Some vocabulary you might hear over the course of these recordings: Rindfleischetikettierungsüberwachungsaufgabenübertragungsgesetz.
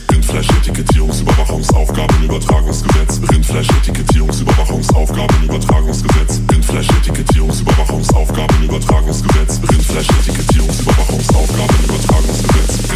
Rindfleischetikettierungsüberwachungsaufgabenübertragungsgesetz. Rindfleischetikettierungsüberwachungsaufgabenübertragungsgesetz. Rindfleischetikettierungsüberwachungsaufgabenübertragungsgesetz. Rindfleischetikettierungsüberwachungsaufgabenübertragungsgesetz. Rindfleischetikettierungsüberwachungsaufgabenübertragungsgesetz. Rindfleischetikettierungsüberwachungsaufgabenübertragungsgesetz. Rindfleischetikettierungsüberwachungsaufgabenübertragungsgesetz. Rindfleischetikettierungsüberwachungsaufgabenübertragungsgesetz. Rindfleischetikettierungsüberwachungsaufgabenübertragungsgesetz.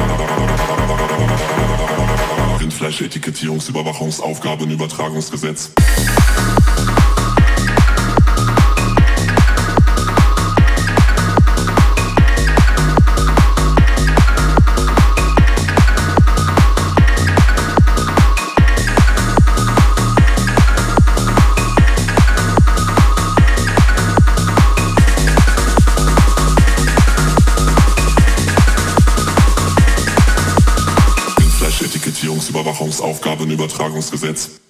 Rindfleischetikettierungsüberwachungsaufgabenübertragungsgesetz. Rindfleischetikettierungsüberwachungsaufgabenübertragungsgesetz.